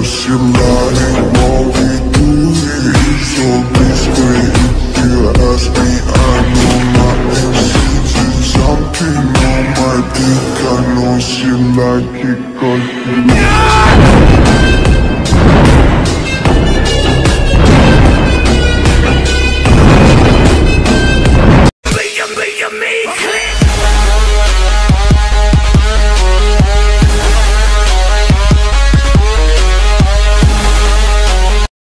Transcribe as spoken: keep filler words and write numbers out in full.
Rushing down and all we do is so discreet. If you ask me, I know my exits is something on my dick. I know she like it cause she knows.